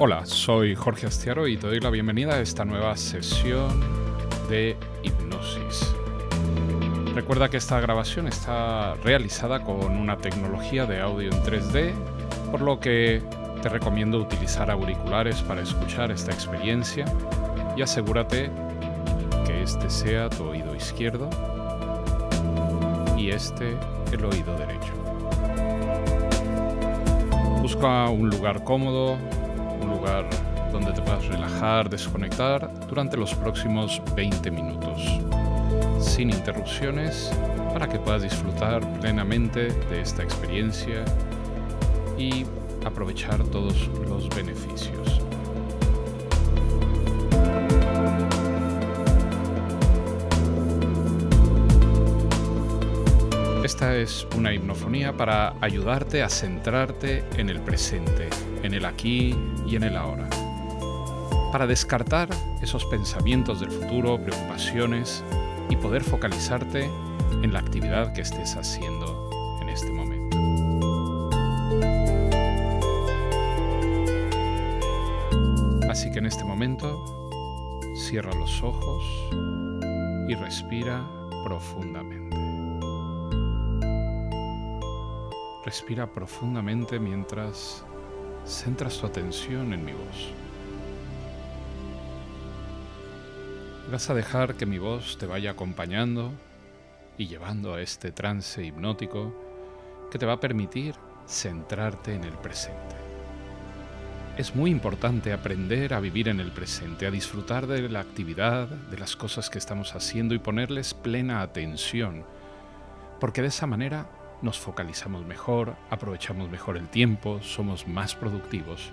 Hola, soy Jorge Astyaro y te doy la bienvenida a esta nueva sesión de hipnosis. Recuerda que esta grabación está realizada con una tecnología de audio en 3D, por lo que te recomiendo utilizar auriculares para escuchar esta experiencia y asegúrate que este sea tu oído izquierdo y este el oído derecho. Busca un lugar cómodo, lugar donde te puedas relajar, desconectar durante los próximos 20 minutos, sin interrupciones, para que puedas disfrutar plenamente de esta experiencia y aprovechar todos los beneficios. Esta es una hipnofonía para ayudarte a centrarte en el presente, en el aquí y en el ahora, para descartar esos pensamientos del futuro, preocupaciones y poder focalizarte en la actividad que estés haciendo en este momento. Así que en este momento cierra los ojos y respira profundamente. Respira profundamente mientras centras tu atención en mi voz. Vas a dejar que mi voz te vaya acompañando y llevando a este trance hipnótico que te va a permitir centrarte en el presente. Es muy importante aprender a vivir en el presente, a disfrutar de la actividad, de las cosas que estamos haciendo y ponerles plena atención, porque de esa manera nos focalizamos mejor, aprovechamos mejor el tiempo, somos más productivos,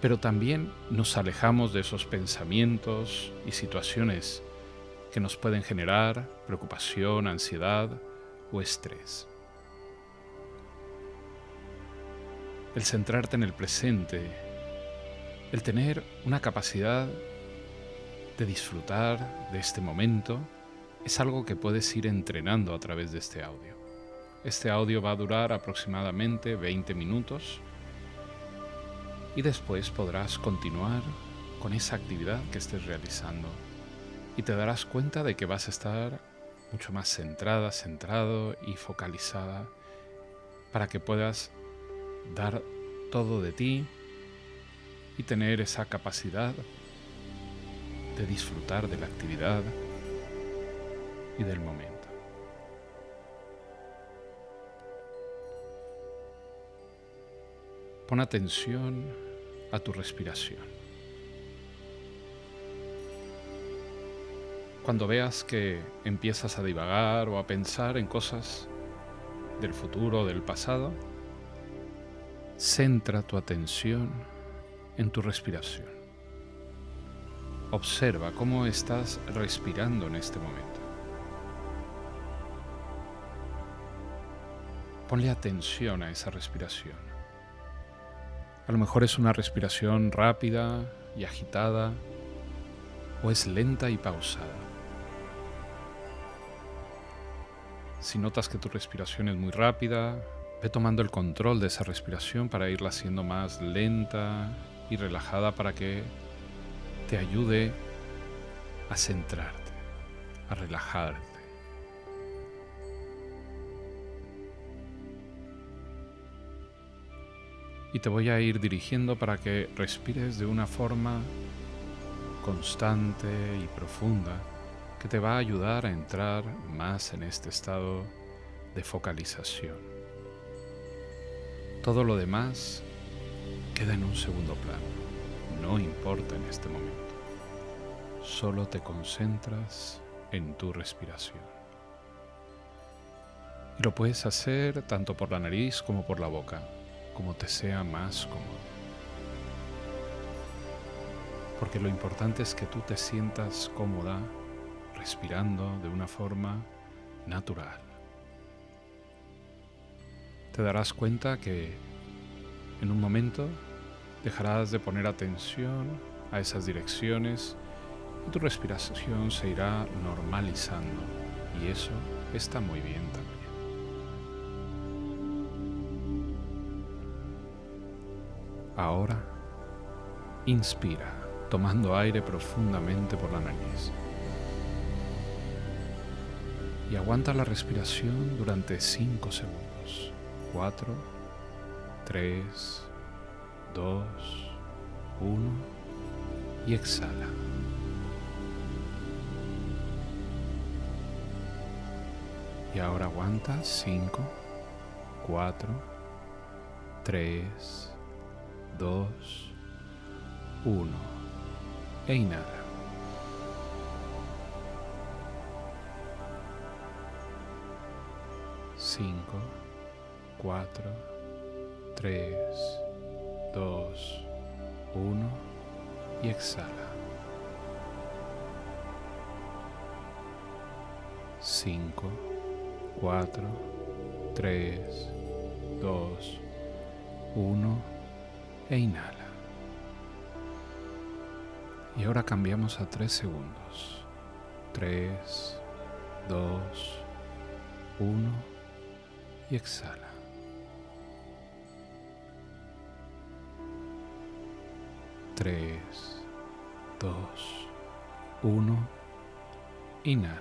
pero también nos alejamos de esos pensamientos y situaciones que nos pueden generar preocupación, ansiedad o estrés. El centrarte en el presente, el tener una capacidad de disfrutar de este momento, es algo que puedes ir entrenando a través de este audio. Este audio va a durar aproximadamente 20 minutos y después podrás continuar con esa actividad que estés realizando y te darás cuenta de que vas a estar mucho más centrada, centrado y focalizada para que puedas dar todo de ti y tener esa capacidad de disfrutar de la actividad y del momento. Pon atención a tu respiración. Cuando veas que empiezas a divagar o a pensar en cosas del futuro o del pasado, centra tu atención en tu respiración. Observa cómo estás respirando en este momento. Ponle atención a esa respiración. A lo mejor es una respiración rápida y agitada, o es lenta y pausada. Si notas que tu respiración es muy rápida, ve tomando el control de esa respiración para irla haciendo más lenta y relajada para que te ayude a centrarte, a relajarte. Y te voy a ir dirigiendo para que respires de una forma constante y profunda que te va a ayudar a entrar más en este estado de focalización. Todo lo demás queda en un segundo plano, no importa en este momento. Solo te concentras en tu respiración. Y lo puedes hacer tanto por la nariz como por la boca, como te sea más cómodo. Porque lo importante es que tú te sientas cómoda respirando de una forma natural. Te darás cuenta que en un momento Dejarás de poner atención a esas direcciones y tu respiración se irá normalizando, y eso está muy bien también. Ahora, inspira, tomando aire profundamente por la nariz. Y aguanta la respiración durante 5 segundos. 4, 3, 2, 1 y exhala. Y ahora aguanta 5, 4, 3, 2, 1 e inhala. Cinco, 4, 3, 2, 1 y exhala. 5, 4, 3, 2, 1 e inhala. Y ahora cambiamos a 3 segundos. 3, 2, 1 y exhala. Tres, dos, uno, inhala.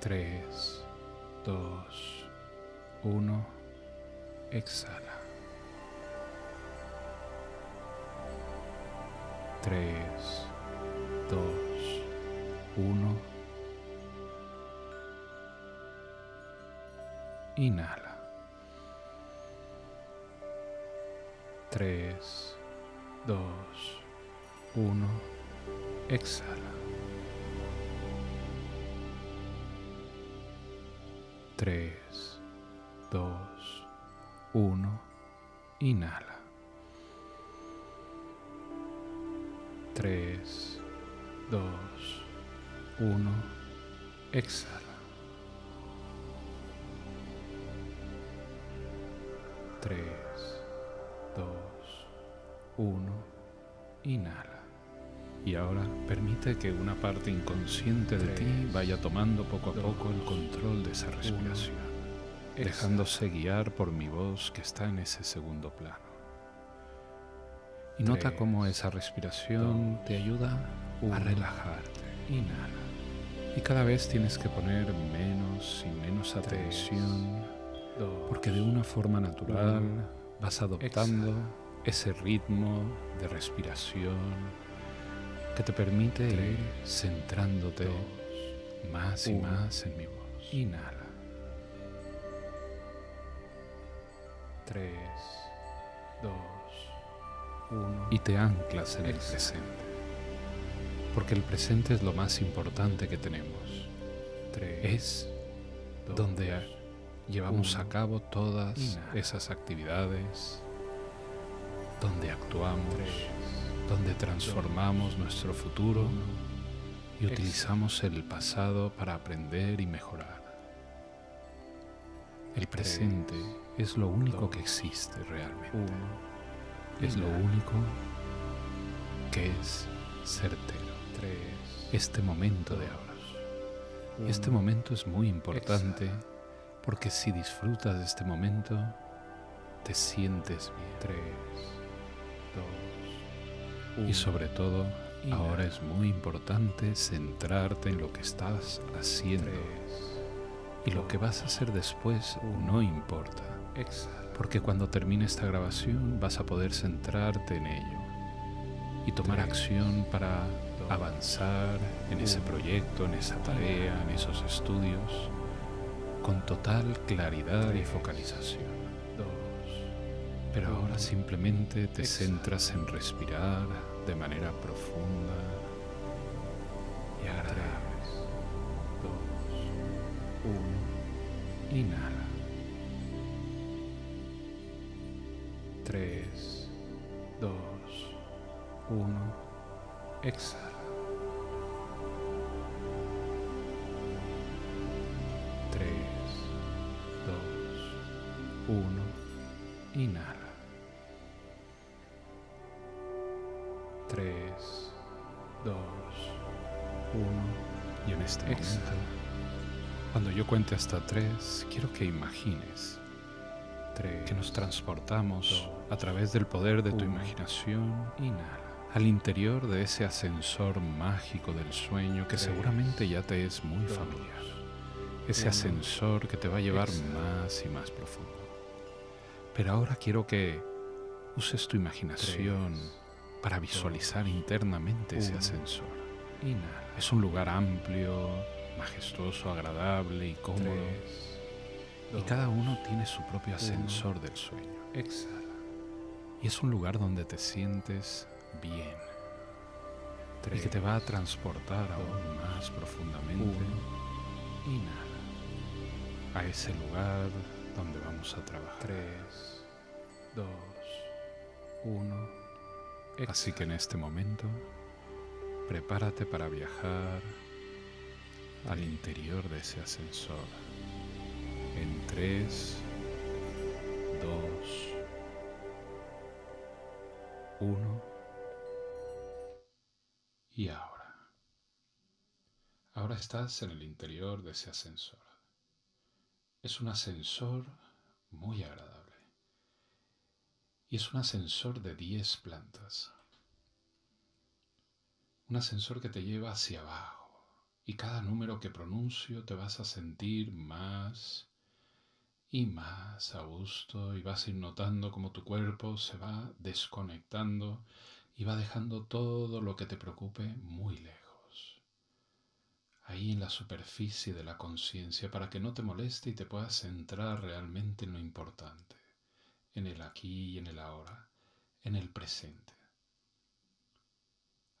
Tres, dos, uno, exhala. Tres, dos, uno, inhala. 3, 2, 1, exhala. 3, 2, 1, inhala. 3, 2, 1, exhala. 3, 2, 1, inhala. Y ahora permite que una parte inconsciente de ti vaya tomando poco a poco el control de esa respiración, dejándose guiar por mi voz que está en ese segundo plano. Y nota cómo esa respiración te ayuda a relajarte. Inhala. Y cada vez tienes que poner menos y menos atención, porque de una forma natural vas adoptando ese ritmo de respiración que te permite ir centrándote más y más en mi voz. Inhala. 3, 2, 1. Y te anclas en el presente, porque el presente es lo más importante que tenemos. Es donde llevamos a cabo todas esas actividades, donde actuamos, donde transformamos nuestro futuro y utilizamos el pasado para aprender y mejorar. El presente es lo único que existe realmente. Es lo único que es certero. Este momento de ahora. Este momento es muy importante, porque si disfrutas de este momento, te sientes bien. 3, 2, 1. Y sobre todo, ahora es muy importante centrarte en lo que estás haciendo. Y lo que vas a hacer después no importa. Porque cuando termine esta grabación, vas a poder centrarte en ello y tomar acción para avanzar en ese proyecto, en esa tarea, en esos estudios, con total claridad y focalización. Pero ahora simplemente te centras en respirar de manera profunda y agradable. 3, 2, 1, inhala. 3, 2, 1, exhala. 3, 2, 1, Inhala. 3, 2, 1. Y en este momento, cuando yo cuente hasta 3, quiero que imagines que nos transportamos a través del poder de tu imaginación al interior de ese ascensor mágico del sueño que seguramente ya te es muy familiar. Ese ascensor que te va a llevar más y más profundo. Pero ahora quiero que uses tu imaginación para visualizar internamente ese ascensor. Es un lugar amplio, majestuoso, agradable y cómodo. Y cada uno tiene su propio ascensor del sueño. Y es un lugar donde te sientes bien. Y que te va a transportar aún más profundamente. A ese lugar donde vamos a trabajar. 3, 2, 1. Así que en este momento, prepárate para viajar al interior de ese ascensor. En 3, 2, 1. Y ahora. Ahora estás en el interior de ese ascensor. Es un ascensor muy agradable. Y es un ascensor de 10 plantas. Un ascensor que te lleva hacia abajo. Y cada número que pronuncio te vas a sentir más y más a gusto, y vas a ir notando cómo tu cuerpo se va desconectando y va dejando todo lo que te preocupe muy lejos, ahí en la superficie de la conciencia, para que no te moleste y te puedas centrar realmente en lo importante, en el aquí y en el ahora, en el presente.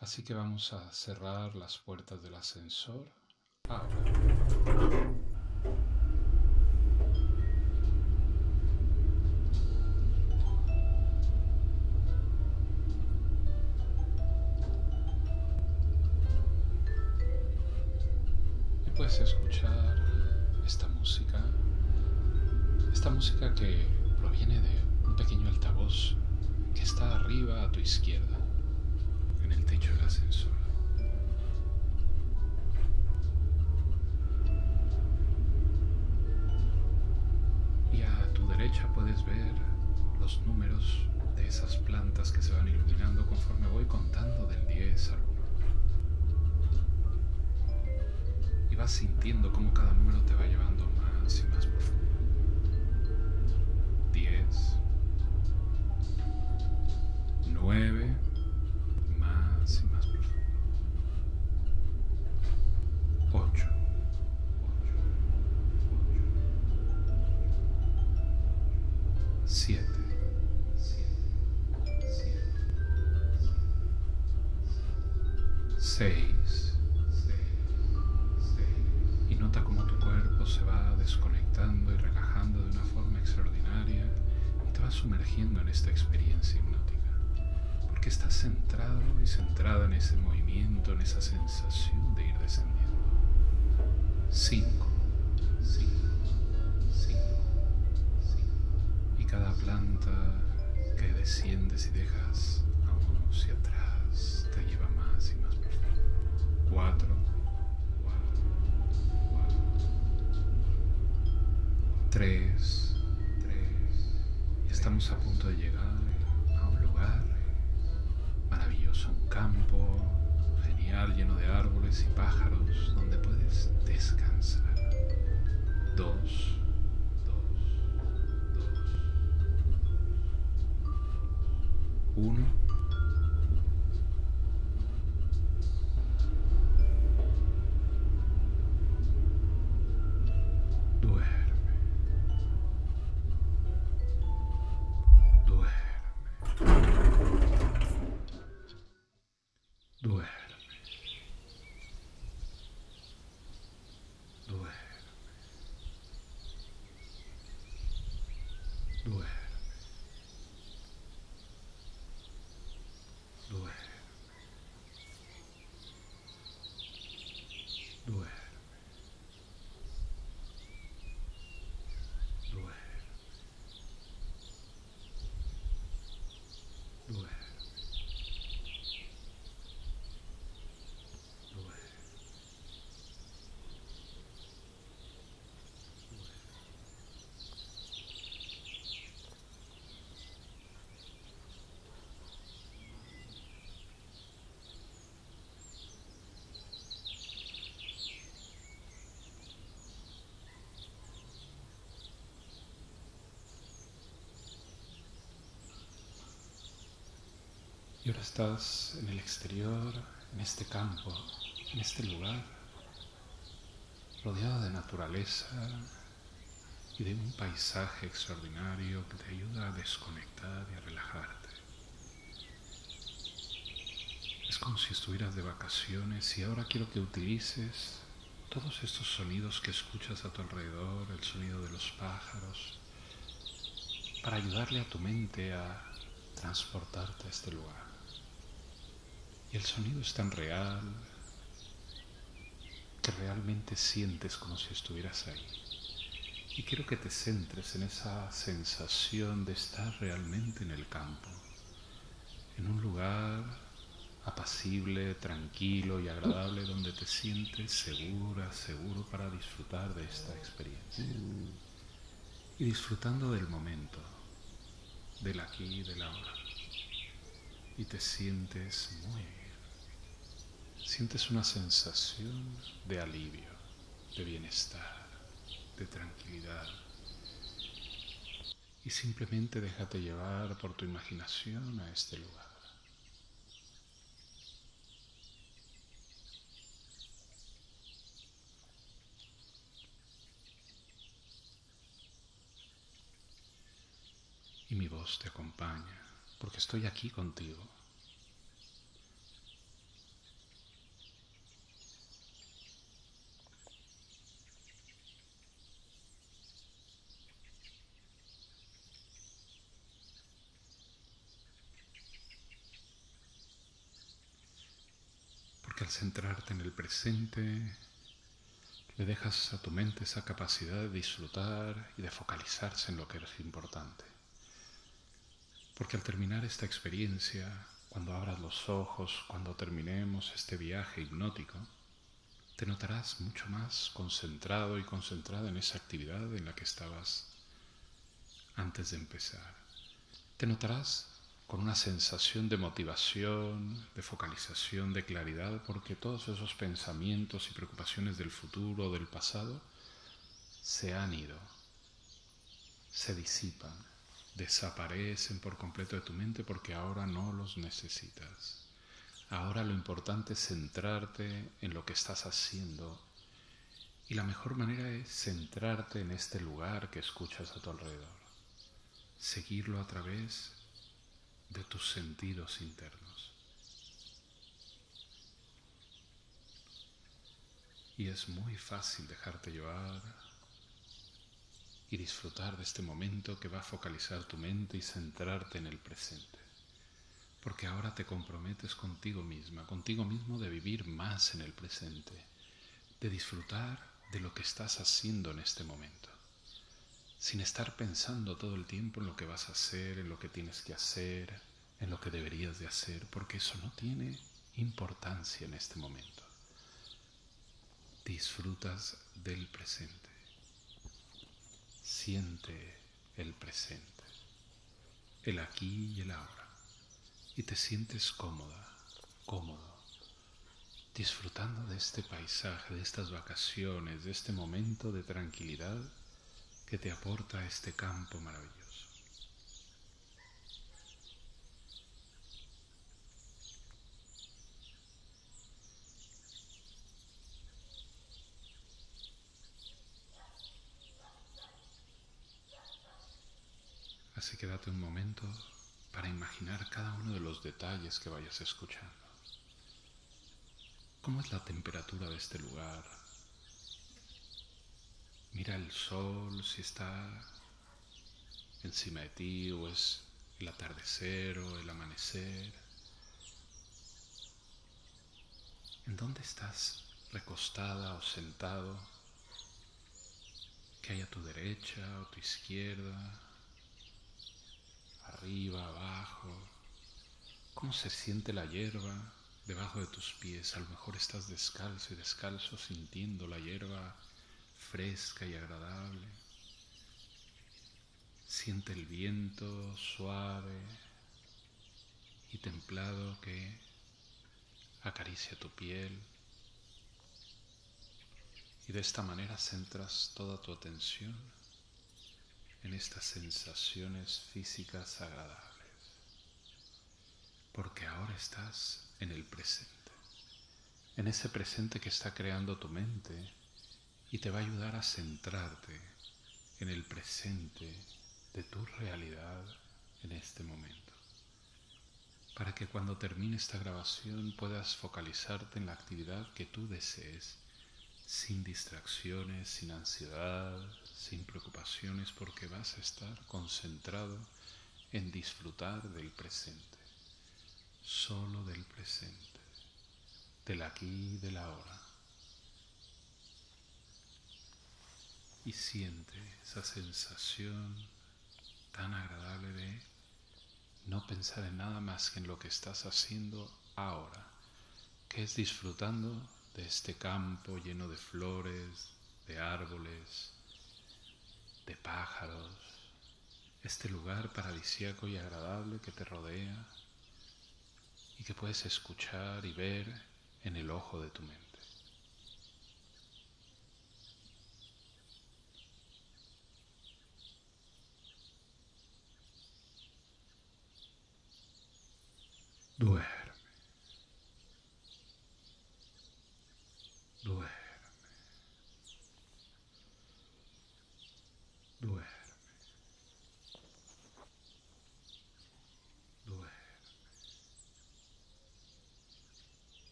Así que vamos a cerrar las puertas del ascensor ahora. Puedes escuchar esta música que proviene de un pequeño altavoz que está arriba a tu izquierda, en el techo del ascensor. Y a tu derecha puedes ver los números de esas plantas que se van iluminando conforme voy contando del 10 al 1. Y vas sintiendo cómo cada número te va llevando más y más profundo. 10, 9, más y más profundo. 8, 7, 6. Como tu cuerpo se va desconectando y relajando de una forma extraordinaria, y te vas sumergiendo en esta experiencia hipnótica, porque estás centrado y centrada en ese movimiento, en esa sensación de ir descendiendo. 5, 5, 5, 5. Y cada planta que desciendes y dejas aún hacia atrás te lleva más y más profundo. 4, 3. Estamos a punto de llegar a un lugar maravilloso, un campo genial lleno de árboles y pájaros donde puedes descansar. 2, 1. Duerme. Y ahora estás en el exterior, en este campo, en este lugar, rodeado de naturaleza y de un paisaje extraordinario que te ayuda a desconectar y a relajarte. Es como si estuvieras de vacaciones, y ahora quiero que utilices todos estos sonidos que escuchas a tu alrededor, el sonido de los pájaros, para ayudarle a tu mente a transportarte a este lugar. Y el sonido es tan real que realmente sientes como si estuvieras ahí. Y quiero que te centres en esa sensación de estar realmente en el campo, en un lugar apacible, tranquilo y agradable, donde te sientes segura, seguro para disfrutar de esta experiencia. Y disfrutando del momento, del aquí y del ahora. Y te sientes muy bien. Sientes una sensación de alivio, de bienestar, de tranquilidad. Y simplemente déjate llevar por tu imaginación a este lugar. Y mi voz te acompaña, porque estoy aquí contigo. Porque al centrarte en el presente, le dejas a tu mente esa capacidad de disfrutar y de focalizarse en lo que es importante. Porque al terminar esta experiencia, cuando abras los ojos, cuando terminemos este viaje hipnótico, te notarás mucho más concentrado y concentrada en esa actividad en la que estabas antes de empezar. Te notarás con una sensación de motivación, de focalización, de claridad, porque todos esos pensamientos y preocupaciones del futuro o del pasado se han ido, se disipan. Desaparecen por completo de tu mente porque ahora no los necesitas. Ahora lo importante es centrarte en lo que estás haciendo, y la mejor manera es centrarte en este lugar que escuchas a tu alrededor. Seguirlo a través de tus sentidos internos. Y es muy fácil dejarte llevar y disfrutar de este momento que va a focalizar tu mente y centrarte en el presente. Porque ahora te comprometes contigo misma, contigo mismo, de vivir más en el presente, de disfrutar de lo que estás haciendo en este momento, sin estar pensando todo el tiempo en lo que vas a hacer, en lo que tienes que hacer, en lo que deberías de hacer, porque eso no tiene importancia en este momento. Disfrutas del presente. Siente el presente, el aquí y el ahora, y te sientes cómoda, cómodo, disfrutando de este paisaje, de estas vacaciones, de este momento de tranquilidad que te aporta este campo maravilloso. Así que date un momento para imaginar cada uno de los detalles que vayas escuchando. ¿Cómo es la temperatura de este lugar? Mira el sol, si está encima de ti, o es el atardecer o el amanecer. ¿En dónde estás recostada o sentado? ¿Qué hay a tu derecha o tu izquierda? Arriba, abajo. ¿Cómo se siente la hierba debajo de tus pies? A lo mejor estás descalzo y descalzo, sintiendo la hierba fresca y agradable. Siente el viento suave y templado que acaricia tu piel. Y de esta manera centras toda tu atención en estas sensaciones físicas agradables. porque ahora estás en el presente, en ese presente que está creando tu mente y te va a ayudar a centrarte en el presente de tu realidad en este momento, para que cuando termine esta grabación puedas focalizarte en la actividad que tú desees, sin distracciones, sin ansiedad, sin preocupaciones, porque vas a estar concentrado en disfrutar del presente, solo del presente, del aquí y del ahora. Y siente esa sensación tan agradable de no pensar en nada más que en lo que estás haciendo ahora, que es disfrutando de este campo lleno de flores, de árboles, de pájaros, este lugar paradisíaco y agradable que te rodea y que puedes escuchar y ver en el ojo de tu mente. Duerme.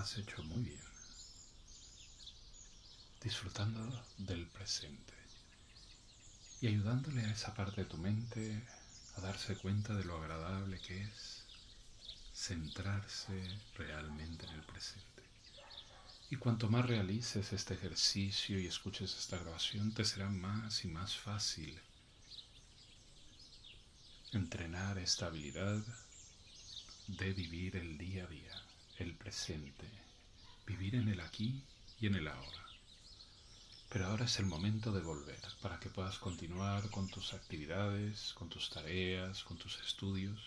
Has hecho muy bien, disfrutando del presente y ayudándole a esa parte de tu mente a darse cuenta de lo agradable que es centrarse realmente en el presente. Y cuanto más realices este ejercicio y escuches esta grabación, te será más y más fácil entrenar esta habilidad de vivir el día a día, el presente, vivir en el aquí y en el ahora. Pero ahora es el momento de volver para que puedas continuar con tus actividades, con tus tareas, con tus estudios,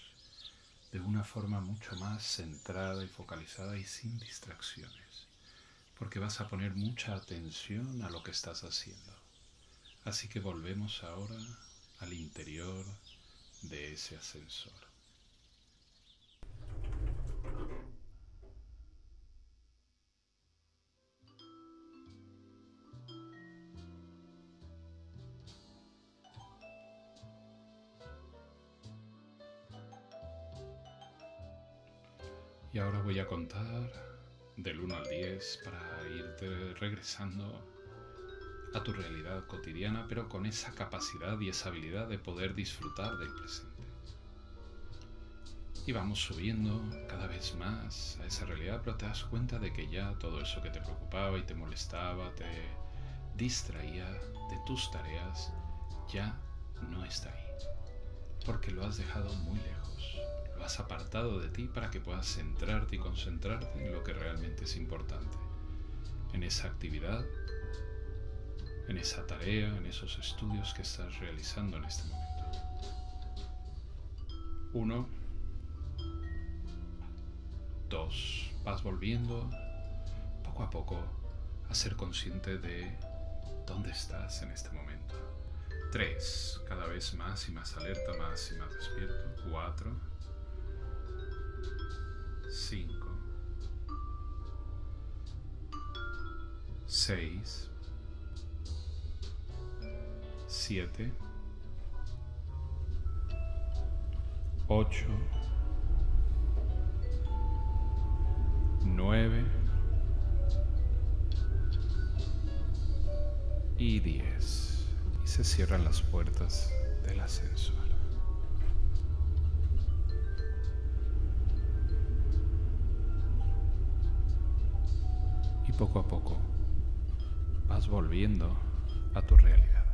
de una forma mucho más centrada y focalizada y sin distracciones, porque vas a poner mucha atención a lo que estás haciendo. Así que volvemos ahora al interior de ese ascensor. Y ahora voy a contar del 1 al 10 para irte regresando a tu realidad cotidiana, pero con esa capacidad y esa habilidad de poder disfrutar del presente. Y vamos subiendo cada vez más a esa realidad, pero te das cuenta de que ya todo eso que te preocupaba y te molestaba, te distraía de tus tareas, ya no está ahí, porque lo has dejado muy lejos. Has apartado de ti para que puedas centrarte y concentrarte en lo que realmente es importante, en esa actividad, en esa tarea, en esos estudios que estás realizando en este momento. 1, 2, vas volviendo poco a poco a ser consciente de dónde estás en este momento. 3, cada vez más y más alerta, más y más despierto. 4, 5, 6, 7, 8, 9, y 10. Y se cierran las puertas del ascensor. Y poco a poco vas volviendo a tu realidad.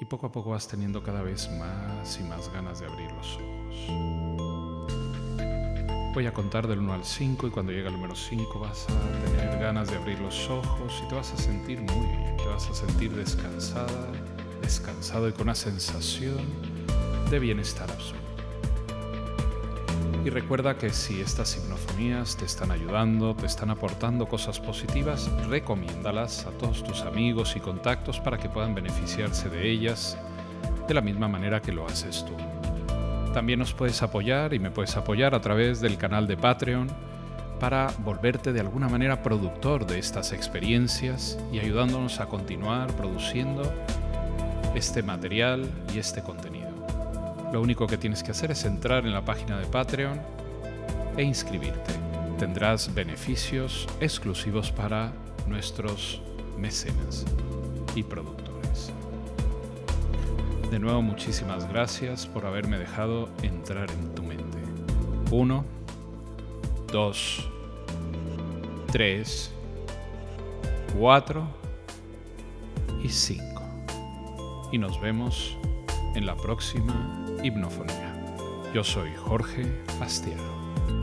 Y poco a poco vas teniendo cada vez más y más ganas de abrir los ojos. Voy a contar del 1 al 5 y cuando llegue al número 5 vas a tener ganas de abrir los ojos y te vas a sentir muy bien. Te vas a sentir descansada, descansado y con una sensación de bienestar absoluto. Y recuerda que si estas hipnofonías te están ayudando, te están aportando cosas positivas, recomiéndalas a todos tus amigos y contactos para que puedan beneficiarse de ellas de la misma manera que lo haces tú. También nos puedes apoyar y me puedes apoyar a través del canal de Patreon para volverte de alguna manera productor de estas experiencias y ayudándonos a continuar produciendo este material y este contenido. Lo único que tienes que hacer es entrar en la página de Patreon e inscribirte. Tendrás beneficios exclusivos para nuestros mecenas y productores. De nuevo, muchísimas gracias por haberme dejado entrar en tu mente. 1, 2, 3, 4 y 5. Y nos vemos en la próxima hipnofonía. Yo soy Jorge Astyaro.